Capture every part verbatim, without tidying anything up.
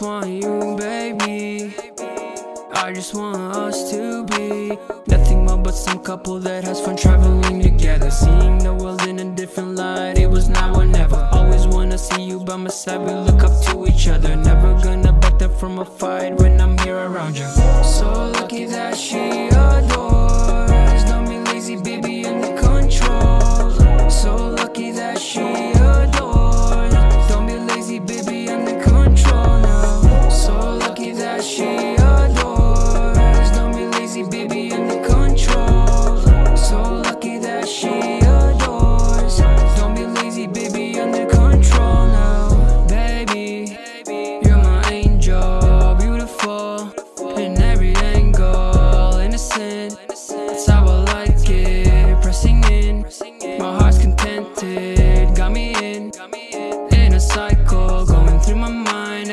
just want you, baby. I just want us to be nothing more but some couple that has fun traveling together, seeing the world in a different light. It was now or never. Always wanna see you by my side. We look up to each other, never gonna back down from a fight when I'm here around you. So lucky that she adores, don't be lazy, baby, under control. So lucky that she adores, don't be lazy, baby, under control now. So lucky that she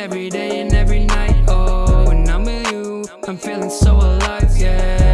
every day and every night, oh, and I'm with you, I'm feeling so alive, yeah.